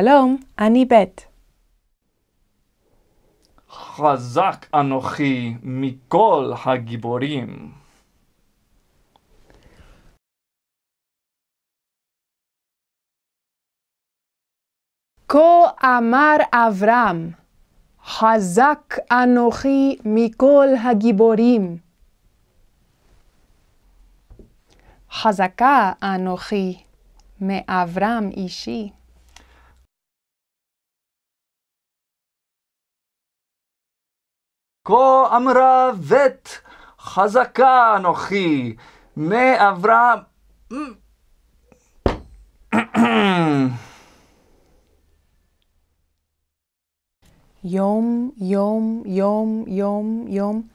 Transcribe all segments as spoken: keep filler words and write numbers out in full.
שלום, אני בית. חזק אנוכי מכל הגיבורים. כה אמר אברהם, חזק אנוכי מכל הגיבורים. חזקה אנוכי מאברהם אישי. כה אמרה בת, חזקה אנוכי מאברהם. יום, יום, יום, יום, יום.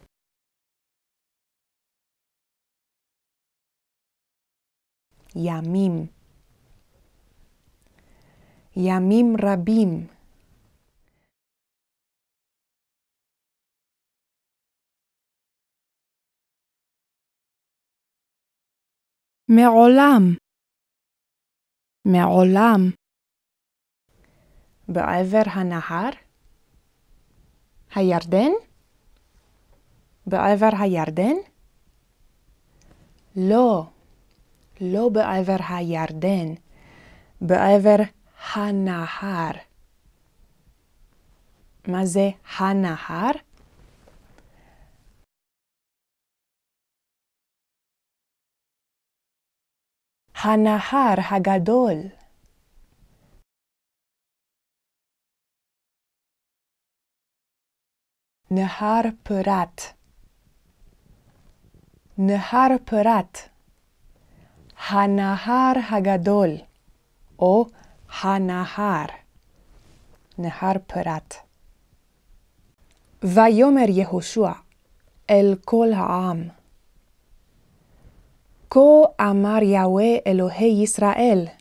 ימים. ימים רבים. מעולם. מעולם. בעבר הנהר. הירדן? בעבר הירדן? לא, לא בעבר הירדן, בעבר הנהר. מה זה הנהר? הנהר הגדול. נהר פרת. נהר פרת. הנהר הגדול או הנהר. נהר פרת. ויאמר יהושע אל כל העם. כה אמר יהוה אלוהי ישראל.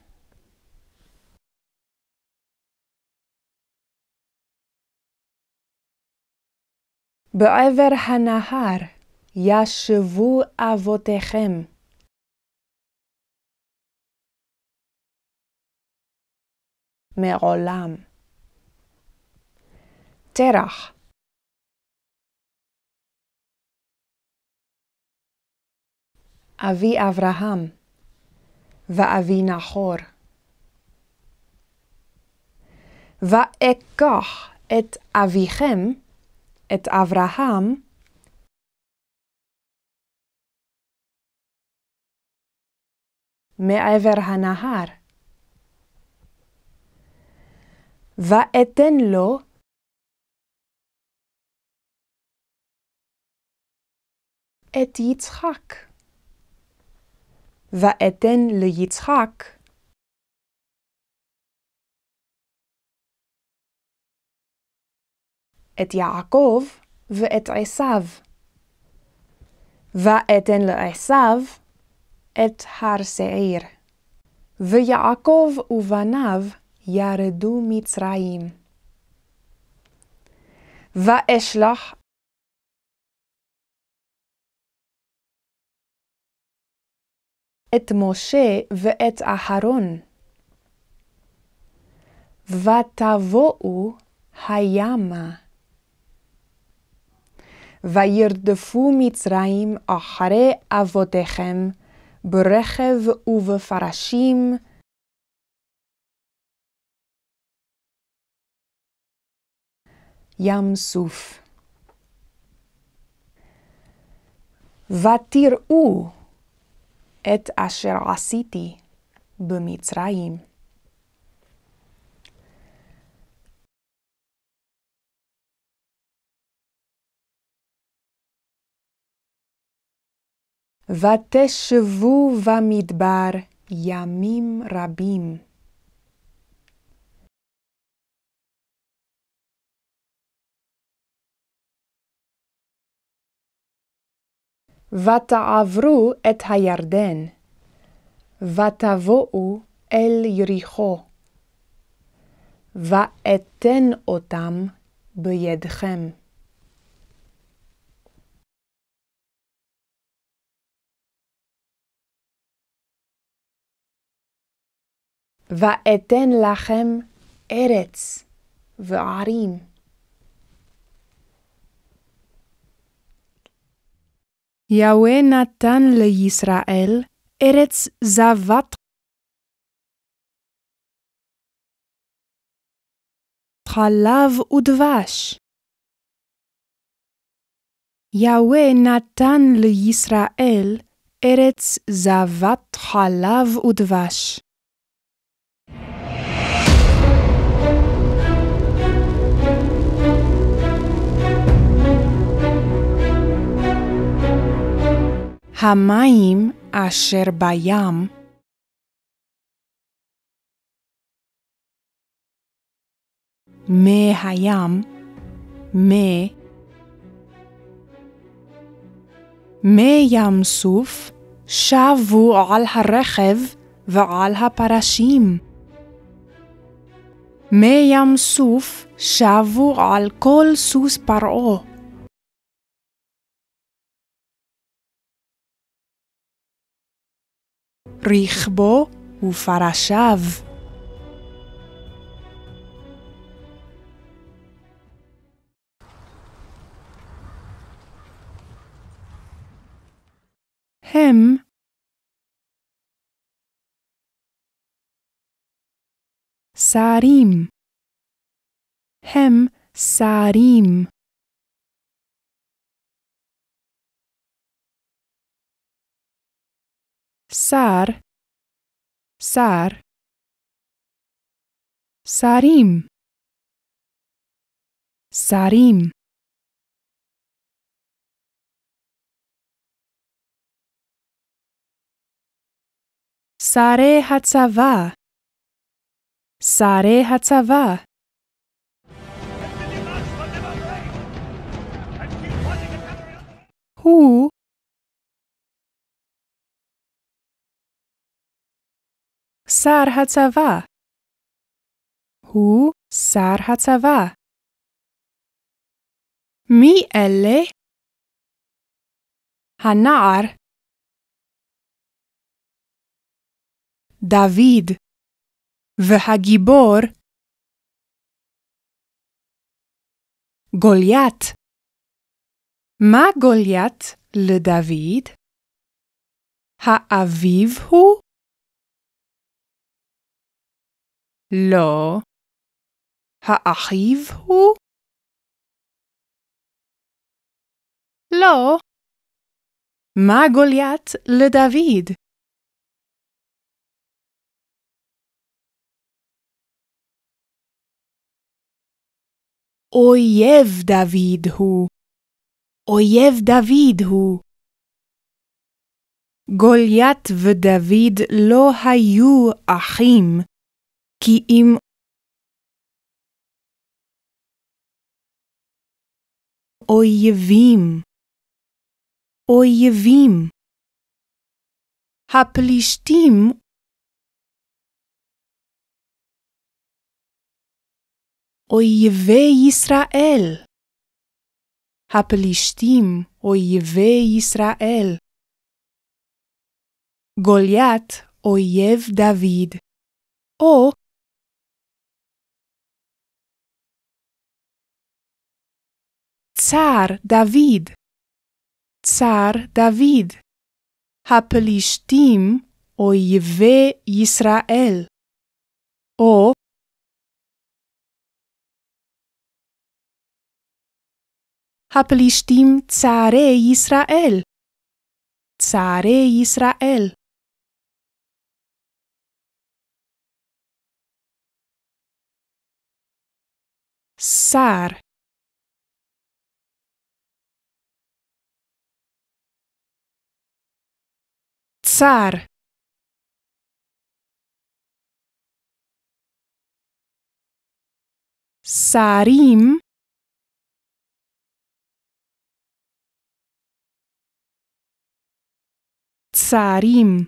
בעבר הנהר ישבו אבותיכם. מעולם. תרח. אבי אברהם ואבי נחור. ואקח את אביכם את אברהם מעבר הנהר ואתן לו את יצחק ואתן ליצחק את יעקב ואת עשיו, ואתן לעשיו את הר שעיר. ויעקב ובניו ירדו מצרים. ואשלח את משה ואת אהרון. ותבואו הימה. וירדפו מצרים אחרי אבותיכם ברכב ובפרשים ים סוף. ותראו את אשר עשיתי במצרים. ותשבו במדבר ימים רבים. ותעברו את הירדן, ותבואו אל יריחו, ואתן אותם בידכם. ואתן לכם ארץ וערים. יהוה נתן לישראל ארץ זבת חלב ודבש. יהוה נתן לישראל ארץ זבת חלב ודבש. המים אשר בים מי הים מי מי ים סוף שבו על הרכב ועל הפרשים. מי ים סוף שבו על כל סוס פרעה. רכבו ופרשיו. הם סערים. הם סערים. סער, סער, סערים, סערים. סערי הצבא, סערי הצבא. הוא סער הצבא. הוא סער הצבא. מי אלה? הנער. דוד והגיבור גוליית. מה גוליית לדוד? האביב הוא? לא. האחיו הוא? לא. מה גוליית לדוד? אויב דוד הוא. אויב דוד הוא. גוליית ודוד לא היו אחים. כי אם אויבים, אויבים. הפלישתים אויבי ישראל. הפלישתים אויבי ישראל. גוליית אויב דוד. או צאר דוד. צאר דוד. הפלישתים אויבי ישראל. או הפלישתים צארי ישראל. צארי ישראל. סער. צער. סערים. צערים.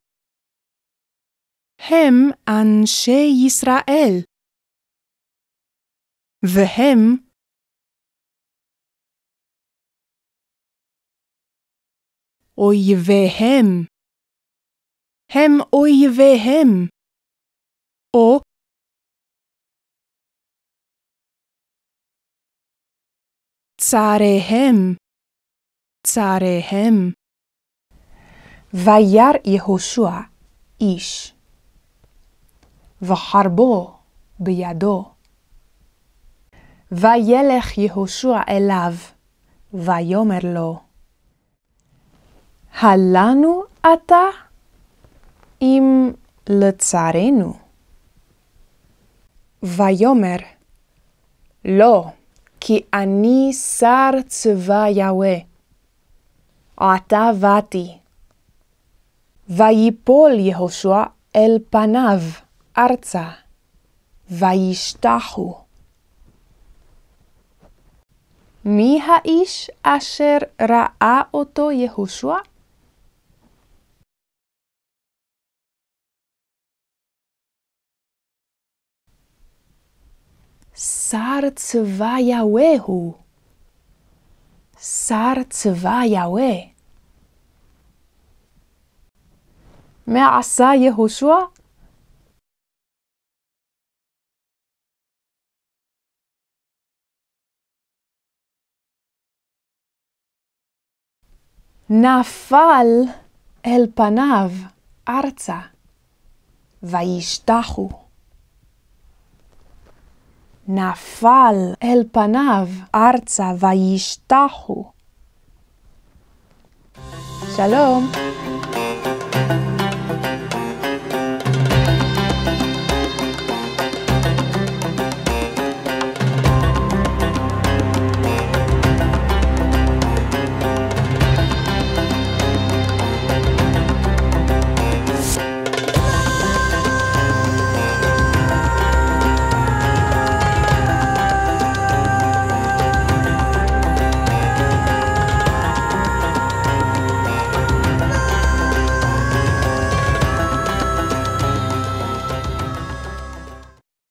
הם אנשי ישראל. והם אויביהם. הם אויביהם. או צעריהם, צעריהם. וירא יהושע איש, וחרבו בידו. וילך יהושע אליו, ויאמר לו, הלנו אתה, אם לצערנו? ויאמר, לא, כי אני שר צבא יהוה, עתה באתי. ויפול יהושע אל פניו ארצה, וישתחו. מי האיש אשר ראה אותו יהושע? שר צבא יהוה הוא. שר צבא יהוה. מה עשה יהושע? נפל אל פניו ארצה, וישתחו. נפל אל פניו ארצה, וישתחו. שלום.